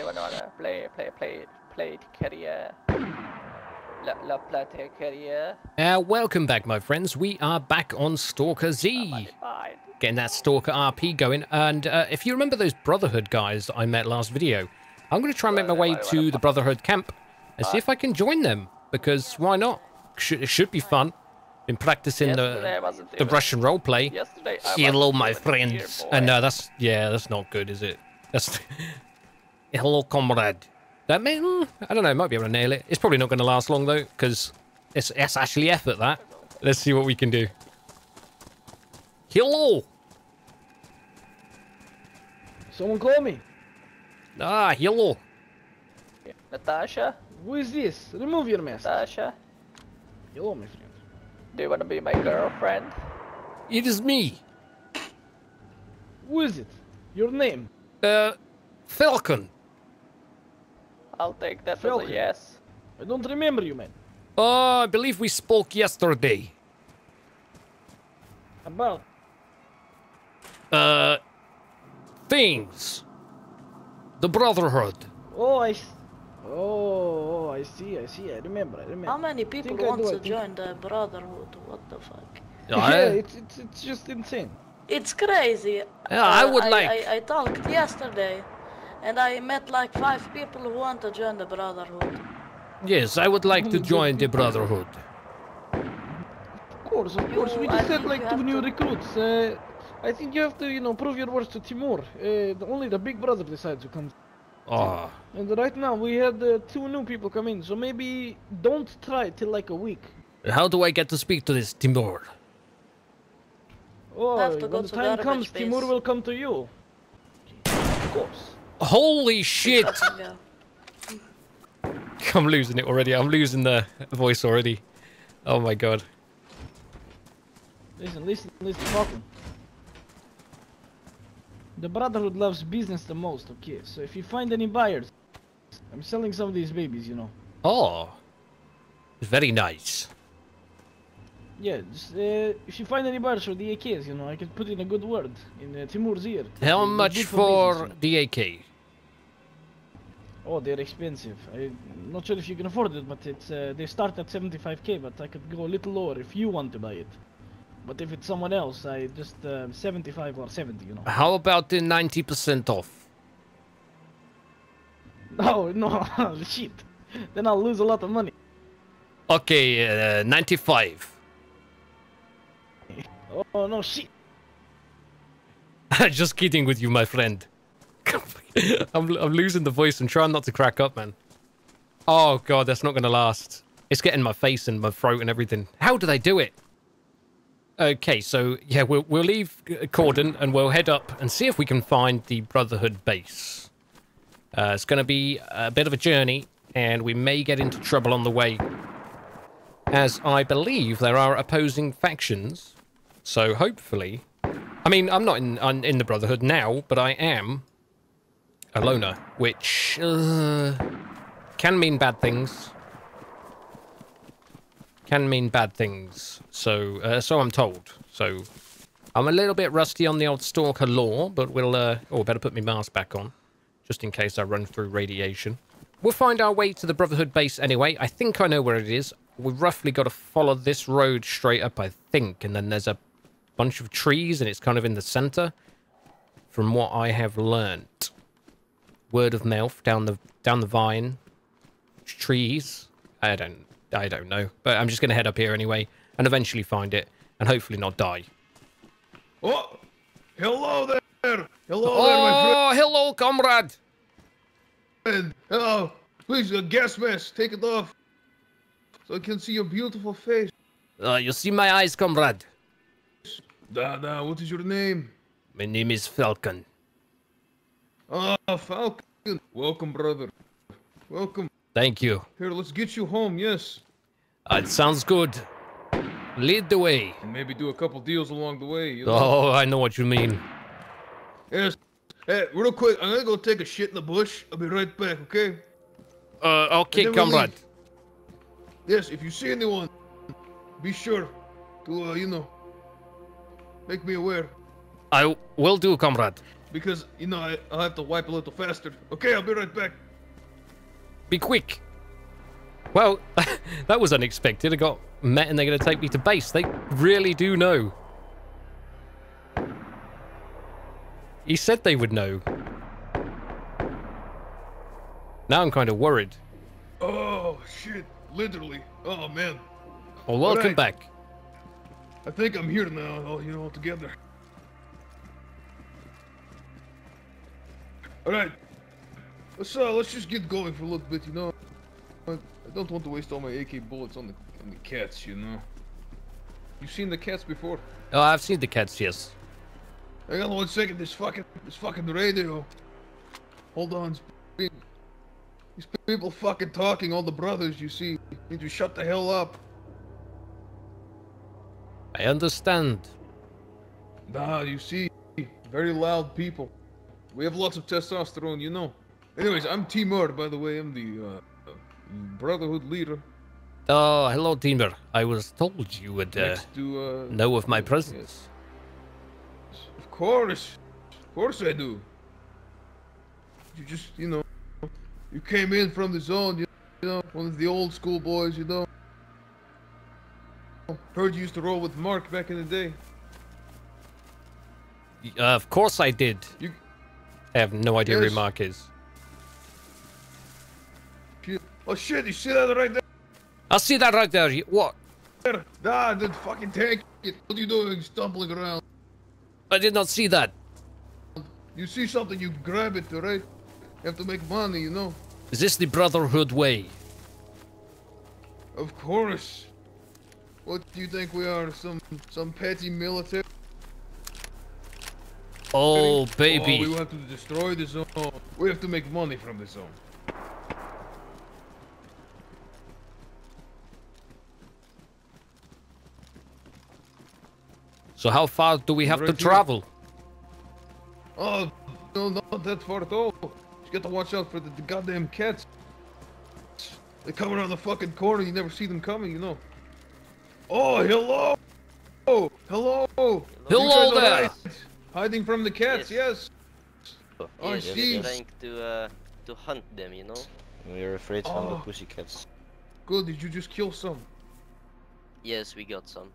everybody wanna play career. La Plata career. Welcome back, my friends. We are back on Stalker Z. Getting that Stalker RP going. And if you remember those Brotherhood guys that I met last video, I'm going to try and make my way to the Brotherhood camp and see if I can join them, because why not? It should be fun. Been practicing the Russian roleplay. Hello, my friends. And that's not good, is it? That's hello, comrade. That may, I don't know, might be able to nail it. It's probably not going to last long though, because it's actually effort that. Let's see what we can do. Hello. Someone call me. Ah, hello. Natasha. Who is this? Remove your mask. Natasha. Hello, my friend. Do you want to be my girlfriend? It is me. Who is it? Your name? Falcon. I'll take that as a yes. I don't remember you, man. Oh, I believe we spoke yesterday. About? Things. The Brotherhood. Oh, I see, I remember, How many people want to join the Brotherhood? What the fuck? Yeah, it's just insane. It's crazy. Yeah, I would like... I talked yesterday, and I met like 5 people who want to join the Brotherhood. Yes, I would like to join the Brotherhood. Of course, of course. We just had like 2 new recruits. I think you have to, you know, prove your worth to Timur. Only the big brother decides who comes. Oh. And right now we had 2 new people come in, so maybe don't try till like a week. How do I get to speak to this Timur? Oh, when the time comes, Timur will come to you. Of course. Holy shit! I'm losing it already. I'm losing the voice already. Oh my god. Listen, listen, Falcon. The Brotherhood loves business the most, okay? So if you find any buyers, I'm selling some of these babies, you know. Oh, very nice. Yeah, just, if you find any buyers for the AKs, you know, I can put in a good word in Timur's ear. How much for the AK? Oh, they're expensive. I'm not sure if you can afford it, but it's they start at 75k, but I could go a little lower if you want to buy it. But if it's someone else, I just 75 or 70, you know. How about the 90% off? No, shit. Then I'll lose a lot of money. Okay, 95. Oh, no, shit. Just kidding with you, my friend. I'm losing the voice. I'm trying not to crack up, man. Oh, God, that's not going to last. It's getting my face and my throat and everything. How do they do it? Okay, so yeah, we'll leave Cordon and we'll head up and see if we can find the Brotherhood base. It's going to be a bit of a journey, and we may get into trouble on the way, as I believe there are opposing factions. So hopefully, I mean, I'm not in the Brotherhood now, but I am a loner, which can mean bad things. Can mean bad things, so so I'm told. So I'm a little bit rusty on the old Stalker lore, but we'll oh, better put my mask back on, just in case I run through radiation. We'll find our way to the Brotherhood base anyway. I think I know where it is. We've roughly got to follow this road straight up, I think, and then there's a bunch of trees, and it's kind of in the center, from what I have learnt. Word of mouth down the vine, trees. I don't know, but I'm just going to head up here anyway and eventually find it and hopefully not die. Oh, hello there. Hello there, my friend. Hello, comrade. Hello. Please, a gas mask. Take it off so I can see your beautiful face. You see my eyes, comrade. Da, what is your name? My name is Falcon. Ah, Falcon. Welcome, brother. Welcome. Thank you. Here, let's get you home, yes. It sounds good. Lead the way. And maybe do a couple deals along the way. You know? Oh, I know what you mean. Yes. Hey, real quick, I'm gonna go take a shit in the bush. I'll be right back, okay? Okay, comrade. Yes, if you see anyone, be sure to, you know, make me aware. I will do, comrade. because, you know, I'll have to wipe a little faster. Okay, I'll be right back. Be quick. Well, that was unexpected. I got met and they're going to take me to base. They really do know. He said they would know. Now I'm kind of worried. Oh, shit. Literally. Oh, man. Well, welcome back. I think I'm here now, all, you know, all together. Alright. Let's just get going for a little bit, you know. I don't want to waste all my AK bullets on the cats, you know. You've seen the cats before? Oh, I've seen the cats, yes. Hang on 1 second, this fucking radio. Hold on. These people fucking talking, all the brothers, you see. You need to shut the hell up. I understand. Nah, you see, very loud people. We have lots of testosterone, you know. Anyways, I'm Timur, by the way. I'm the Brotherhood leader. Oh, hello, Timur. I was told you would know of my presence. Yes. Of course I do. You just, you know, you came in from the zone, you know, one of the old school boys, you know. Heard you used to roll with Mark back in the day. Of course I did. I have no idea where Mark is. Oh shit, you see that right there? I see that right there. What? Nah, then fucking take it. What are you doing stumbling around? I did not see that. You see something, you grab it, right? You have to make money, you know. Is this the Brotherhood way? Of course. What do you think we are, some petty military? Oh, baby. Oh, we have to destroy the zone. We have to make money from the zone. So how far do we have to travel? Oh, no, not that far at all. You got to watch out for the goddamn cats. They come around the fucking corner, you never see them coming, you know. Oh, hello! Oh, hello! Hello there! Right. Hiding from the cats, yes! Oh, yes. We're trying to hunt them, you know? We're afraid from the pussycats. Good, did you just kill some? Yes, we got some.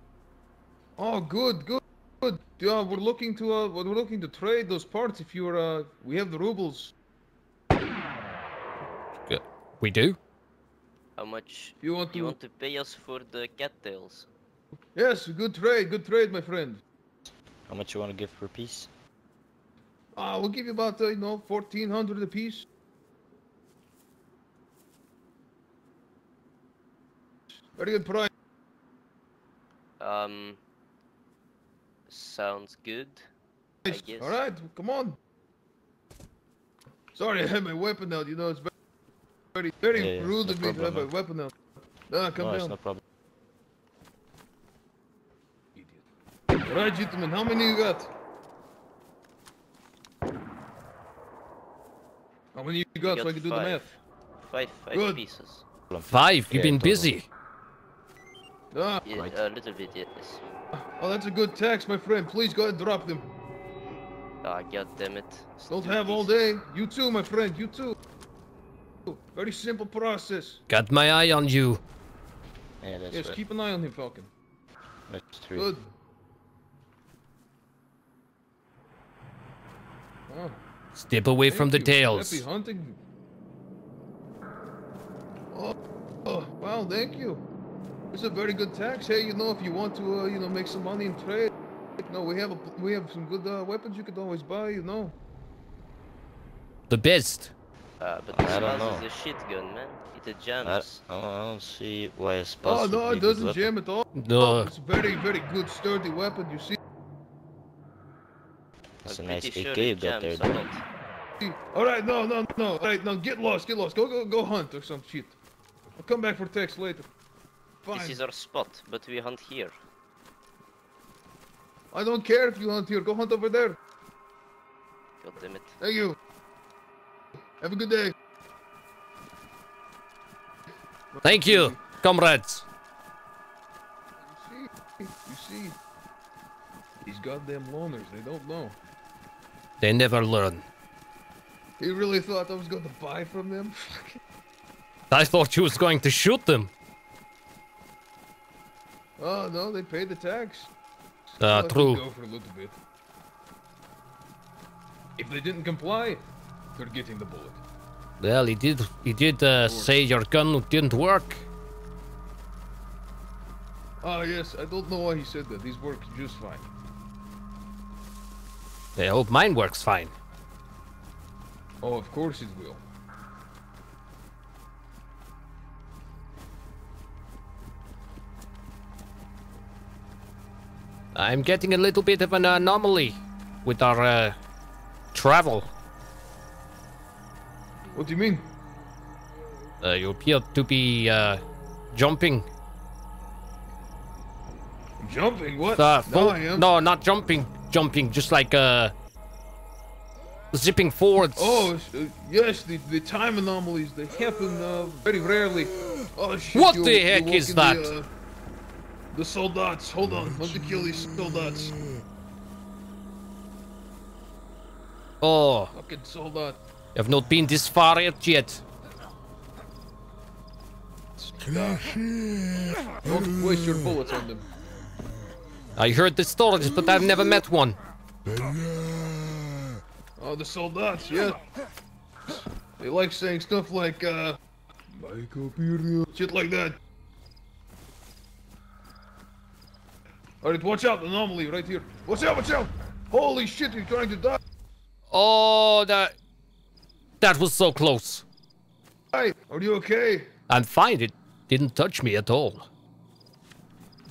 Oh, good. Yeah, we're looking to trade those parts if you're, we have the rubles. Yeah, we do? How much you want to pay us for the cattails? Yes, good trade, my friend. How much you want to give per piece? We'll give you about, you know, 1,400 a piece. Very good price. Sounds good, I guess. Alright, come on. Sorry, I had my weapon out, you know, it's very... Very rude of me to have a weapon out. Nah, come down. No problem. Idiot. Alright, gentlemen, how many you got? How many you got so I can do the math? Five pieces. Five? You've been busy. Ah, yeah, a little bit, yes. Oh, that's a good tax, my friend. Please go ahead and drop them. Ah, god damn it. Don't have all day. You too, my friend, you too. Very simple process. Got my eye on you. Yeah, that's right. Keep an eye on him, Falcon. That's true. Good. Oh. Step away from the tails. Happy hunting. Oh, wow, thank you. It's a very good tax. Hey, you know, if you want to, you know, make some money and trade, you know, we have some good weapons you could always buy, you know. The best. But this is a shit gun, man. It jams. I don't see why it's possible. Oh, no, it doesn't jam at all. No. Oh, it's a very, very good, sturdy weapon, you see. That's a nice AK you got there, dude. Alright, no. Alright, now get lost. Go hunt or some shit. I'll come back for text later. Fine. This is our spot, but we hunt here. I don't care if you hunt here. Go hunt over there. God damn it. Thank you. Have a good day. Thank you, comrades. You see, these goddamn loners, they don't know. They never learn. You really thought I was going to buy from them? I thought you was going to shoot them. Oh no, they paid the tax. True. Go for a little bit. If they didn't comply, they're getting the bullet. Well, he did say your gun didn't work. Oh yes, I don't know why he said that. These work just fine. I hope mine works fine. Oh, of course it will. I'm getting a little bit of an anomaly with our travel. What do you mean? You appear to be jumping. Jumping? What? No, I am. No, not jumping. Jumping, just like zipping forwards. Oh, yes, the time anomalies, they happen very rarely. Oh, shit, what the heck is that? The soldats, hold on, let me kill these soldats. Oh. Fucking soldat. You have not been this far yet. Don't waste your bullets on them. I heard the stories, but I've never met one. Oh, the soldats, yeah. They like saying stuff like, shit like that. Alright, watch out, anomaly right here. Watch out, watch out! Holy shit, you're trying to die! Oh, that was so close. Hey, are you okay? I'm fine, it didn't touch me at all.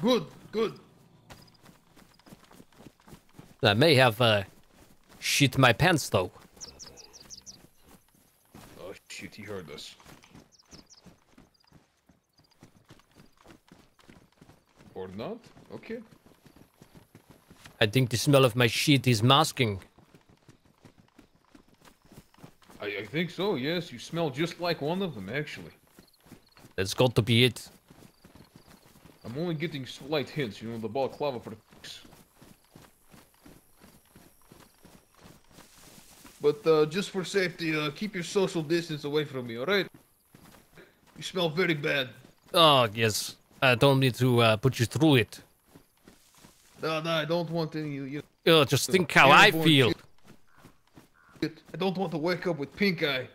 Good, good. I may have shit my pants though. Oh shit, he heard us. Or not? Okay. I think the smell of my shit is masking. I think so, yes. You smell just like one of them, actually. That's got to be it. I'm only getting slight hints, you know, the balaclava for the f***s. But just for safety, keep your social distance away from me, alright? You smell very bad. Oh, yes. I don't need to put you through it. No, I don't want any... just think how I feel. Shit. I don't want to wake up with pink eye.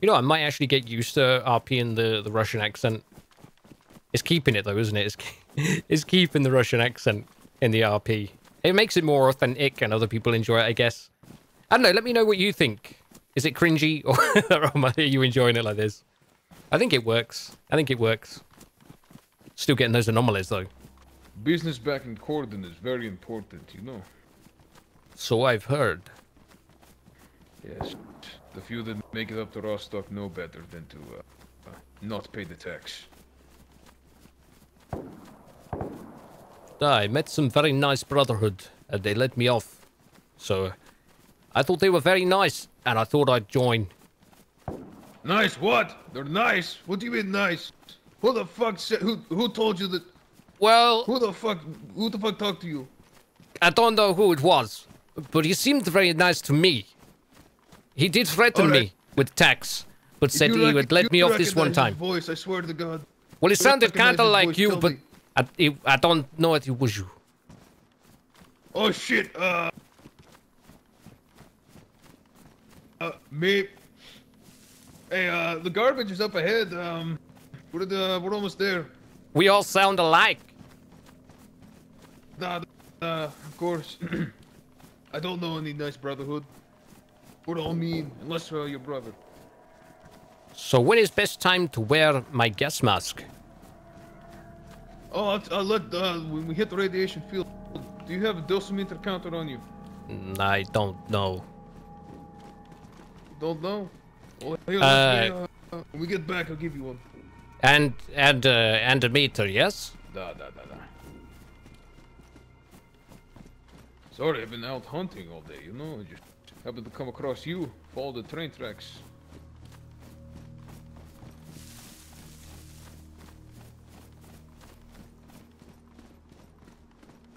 You know, I might actually get used to RP and the Russian accent. It's keeping it though, isn't it? It's keeping the Russian accent in the RP. It makes it more authentic and other people enjoy it, I guess. I don't know, let me know what you think. Is it cringy or are you enjoying it like this? I think it works. I think it works. Still getting those anomalies though. Business back in Cordon is very important, you know. So I've heard. Yes. The few that make it up to Rostock know better than to not pay the tax. I met some very nice Brotherhood and they let me off. So... I thought they were very nice, and I thought I'd join. Nice what? They're nice? What do you mean nice? Who the fuck said, who told you that? Well... Who the fuck talked to you? I don't know who it was, but he seemed very nice to me. He did threaten me with tax, but said he would let me off this one time. Voice, I swear to God. Well, it sounded kind of like you, but I don't know if it was you. Oh shit, me. Hey, the garbage is up ahead. We're almost there. We all sound alike. Nah, of course. I don't know any nice Brotherhood. We're all mean, unless you're your brother. So when is best time to wear my gas mask? Oh, I'll let, when we hit the radiation field, do you have a dosimeter counter on you? I don't know. Don't know. Well, here, when we get back, I'll give you one. And a meter, yes? No. Sorry, I've been out hunting all day, you know. I just happened to come across you, follow the train tracks.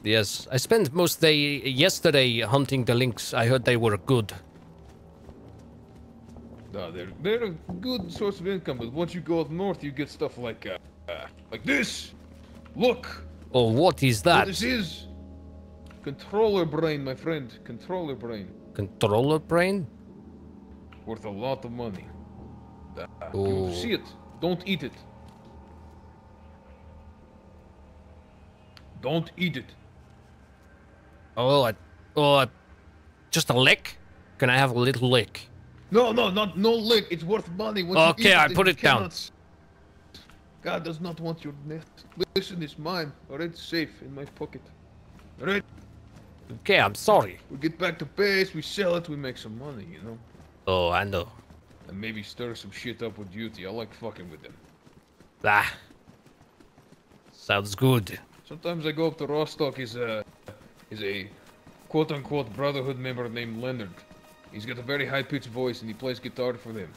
Yes, I spent most day yesterday hunting the lynx. I heard they were good. No, they're a good source of income, but once you go up north, you get stuff like this. Look. Oh, what is that? What this is controller brain, my friend. Controller brain. Controller brain? Worth a lot of money. You see it. Don't eat it. Don't eat it. Oh, just a lick? Can I have a little lick? No, no, not no lick. It's worth money. Once okay, I put it down. God does not want your net. Listen, it's mine. Alright, it's safe in my pocket. Alright? Okay, I'm sorry. We get back to base, we sell it, we make some money, you know? Oh, I know. And maybe stir some shit up with Duty. I like fucking with them. Ah. Sounds good. Sometimes I go up to Rostock. He's a quote-unquote Brotherhood member named Leonard. He's got a very high-pitched voice and he plays guitar for them.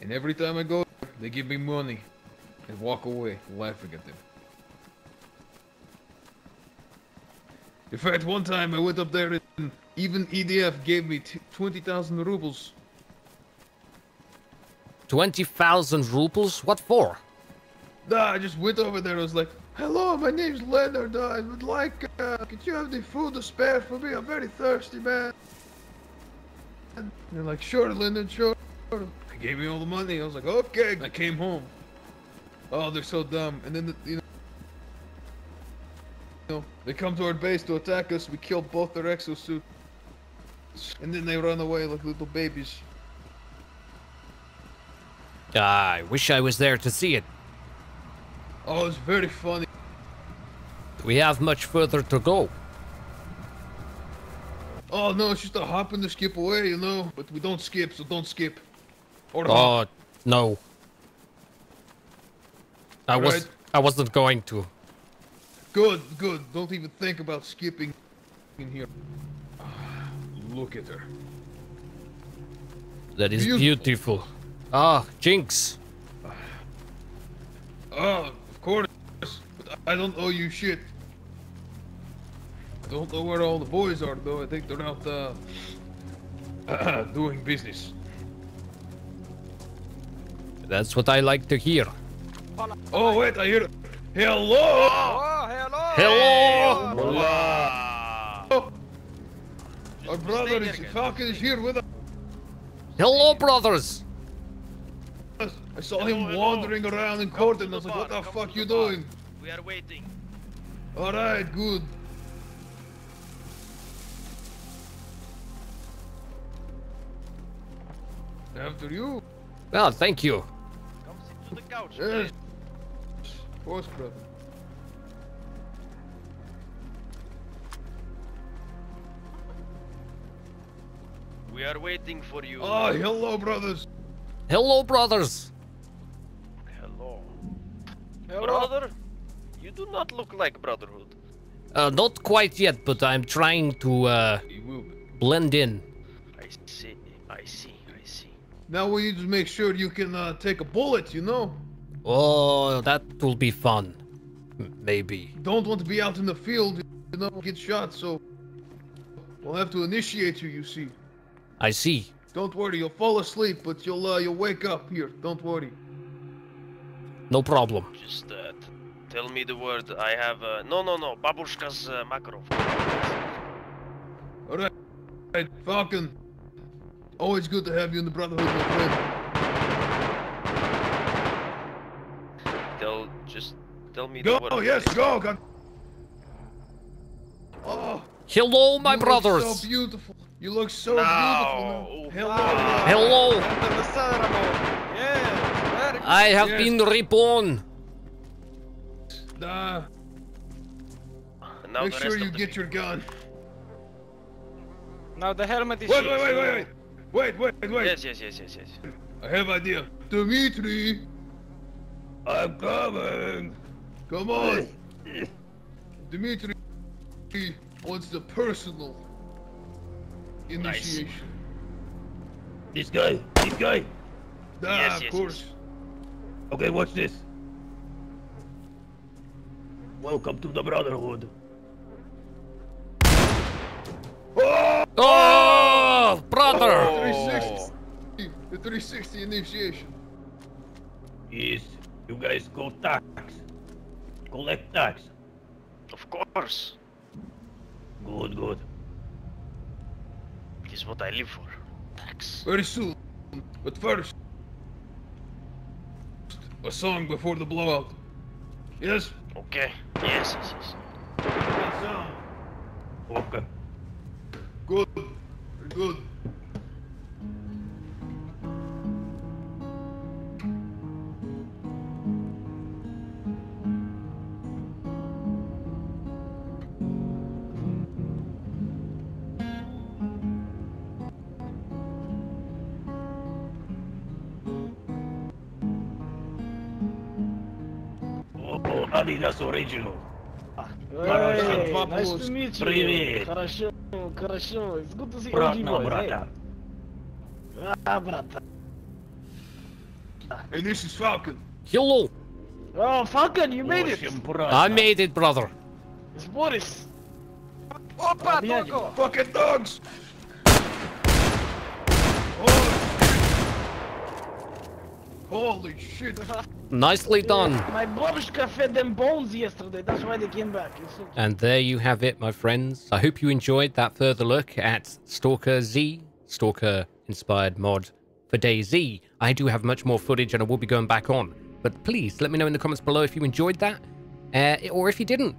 And every time I go, they give me money and walk away laughing at them. In fact, one time I went up there and even EDF gave me 20,000 rubles. 20,000 rubles? What for? Nah, I just went over there and I was like, hello, my name's Leonard. I would like, could you have the food to spare for me? I'm very thirsty, man. And they're like, sure, Leonard, sure. They gave me all the money. I was like, okay. I came home. Oh, they're so dumb. And then, they come to our base to attack us. We kill both their exosuits. And then they run away like little babies. I wish I was there to see it. Oh, it's very funny. We have much further to go. Oh no, it's just a hop and a skip away, you know? But we don't skip, so don't skip. Or hop. No. I wasn't going to. Good, good. Don't even think about skipping in here. Look at her. That is beautiful. Ah, Jinx. Oh, of course, but I don't owe you shit. I don't know where all the boys are, though. I think they're out doing business. That's what I like to hear. Oh, wait, I hear... Hello! Oh, hello! Hello! Hello! Our brother, Falcon, is here with us. Hello, brothers! I saw him wandering around in Cordon and I was like, what the fuck you doing? We are waiting. Alright, good. After you. Well, thank you. Come sit to the couch. Yes. Of course, brother. We are waiting for you. Oh, hello, brothers. Hello, brothers. Hello. Hello. Brother, you do not look like Brotherhood. Not quite yet, but I'm trying to blend in. I see, I see, I see. Now we need to make sure you can take a bullet, you know? Oh, that will be fun. Maybe. Don't want to be out in the field, you know, get shot, so we'll have to initiate you, you see. I see. Don't worry, you'll fall asleep, but you'll wake up here. Don't worry. No problem. Just tell me the word. I have no Babushka's macro. All right, Falcon. Always good to have you in the Brotherhood, my friend. Just tell me the word. Oh yes, go. God. Oh. Hello, my brothers. Look so beautiful. You look so beautiful. Hello. Hello. Yes, I have been reborn. Now make sure you get your gun. Now the helmet is... Wait. Yes. I have idea. Dimitri. I'm coming. Come on. Dimitri wants the personal initiation. Nice. This guy. Yes, of course. Okay, watch this. Welcome to the Brotherhood. Oh, brother! Oh. 360. The 360 initiation. Yes, you guys go tax. Collect tax. Of course. Good, good. It is what I live for. Tax. Very soon. But first, a song before the blowout. Yes? Okay. Yes, yes, yes. Okay. Good. Good. Oh, Adidas original. Hey, nice to meet you. Привет. Хорошо, хорошо. It's good to see you, brother. Ah, brother. And this is Falcon. Hello. Oh, Falcon, you made it. I made it, brother. It's Boris. Opa, doggo. Fucking dogs. Holy shit. Nicely done. Yeah, my Borushka fed them bones yesterday. That's why they came back. Okay. And there you have it, my friends. I hope you enjoyed that further look at Stalker Z, Stalker-inspired mod for DayZ. I do have much more footage and I will be going back on. But please let me know in the comments below if you enjoyed that or if you didn't.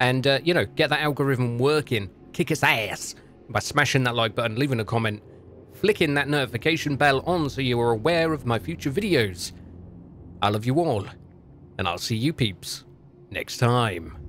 And, you know, get that algorithm working. Kick its ass by smashing that like button, leaving a comment, clicking that notification bell on so you are aware of my future videos. I love you all, and I'll see you peeps next time.